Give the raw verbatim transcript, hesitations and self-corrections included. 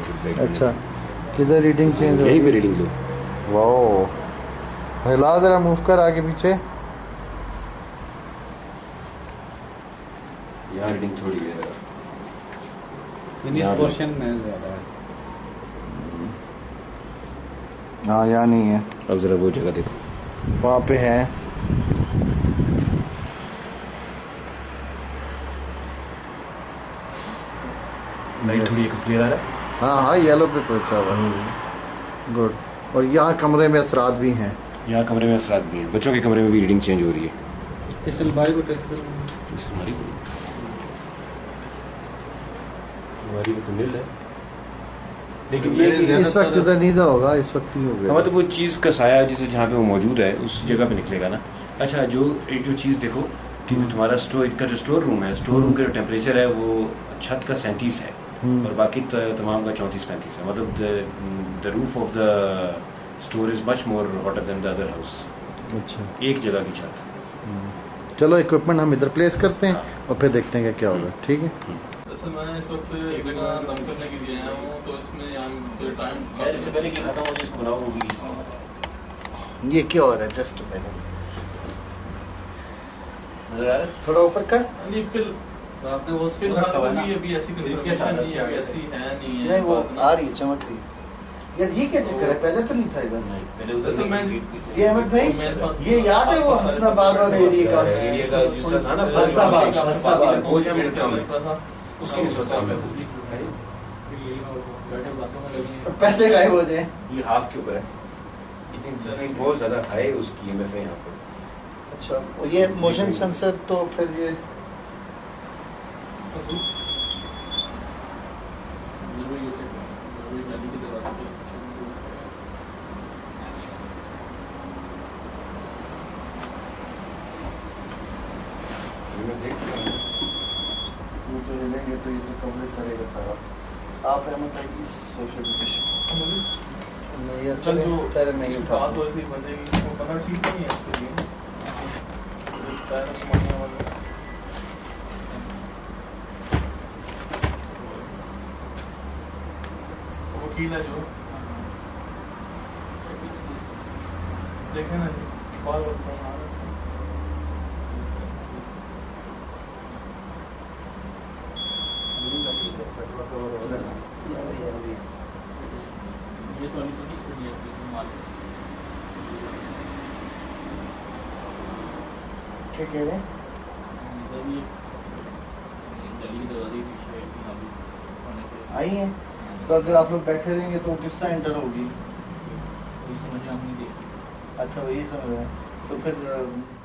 Back. अच्छा किधर reading change हो? यहीं पे रीडिंग लो। वाओ हिला जरा, मूव कर आगे पीछे। यहाँ रीडिंग थोड़ी है इस पोर्शन में ज़्यादा है। हाँ यहाँ नहीं है। अब जरा वो जगह देखो वहाँ पे है। लाइट थोड़ी क्लियर आ रहा है। हाँ हाँ येलो पे पहुंचा हुआ है। गुड। और यहाँ कमरे में असरात भी हैं। यहाँ कमरे में असरात भी हैं। बच्चों के कमरे में भी रीडिंग चेंज हो रही है। इस अलमारी को टेस्ट करो। इस अलमारी को अलमारी में तो मिल है लेकिन ये इस वक्त इधर नहीं था होगा, इस वक्त नहीं होगा। मतलब वो चीज़ का साया जिसे जहाँ पे वो मौजूद है उस जगह पे निकलेगा ना। अच्छा जो एक जो चीज़ देखो कि जो तुम्हारा स्टोर का जो स्टोर रूम है, स्टोर रूम का जो टेम्परेचर है वो छत का सैंतीस है और बाकी तमाम का चौंतीस पैंतीस है। मतलब the roof of the store is much more hotter than the other house. अच्छा एक जगह की छत। चलो इक्विपमेंट हम इधर प्लेस करते हैं और फिर देखते हैं क्या होगा। ठीक है जैसे मैं इस वक्त इतना दम करने के लिए आया हूँ तो इसमें यहाँ टाइम इससे पहले कि खत्म हो जाए इसको बनाओ होगी। ये क्या हो रहा है? जस्ट पहले नजर आ रहा है थोड़ा ऊपर कर। नहीं फिर आपने वो स्किल रखा हुआ है अभी ऐसी कंडीशन नहीं है, ऐसी है नहीं है। नहीं वो आ रही है चमक रही है यार। ये क्या चक्कर है? पहले तो नहीं था इधर। नहीं पहले उधर से मैं ये अहमद भाई ये याद है वो हसनाबाद वाला एरिया का एरिया का जिसका था ना हसनाबाद हसनाबाद वो जो मेरे काम है उसकी है। पैसे गायब हो जाए ये हाफ के ऊपर है बहुत ज़्यादा हाई उसकी एमएफ है यहाँ पर। अच्छा और ये मोशन सेंसर तो फिर ये तो ये तो कवरेज करेगा सारा। आप हमें कहीं सोशल मीडिया नहीं अच्छा जो पहले मैं ये उठा बात होती बंदे की वो पता ठीक नहीं है इसके लिए समझने वाला। वो कीला जो देखे ना बार बार ये तो नहीं तो नहीं क्या कह रहे हैं? आई है तो अगर आप लोग बैठे रहेंगे तो किस तरह एंटर होगी समझ में आप नहीं देख सकते। अच्छा वही समझ रहे हैं तो फिर